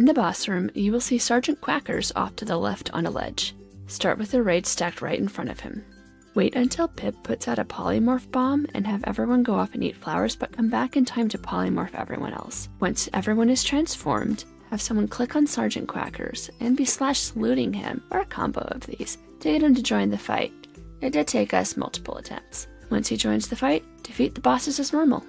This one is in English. In the boss room, you will see Sergeant Quackers off to the left on a ledge. Start with the raid stacked right in front of him. Wait until Pip puts out a polymorph bomb and have everyone go off and eat flowers, but come back in time to polymorph everyone else. Once everyone is transformed, have someone click on Sergeant Quackers and be slash saluting him, or a combo of these, to get him to join the fight. It did take us multiple attempts. Once he joins the fight, defeat the bosses as normal.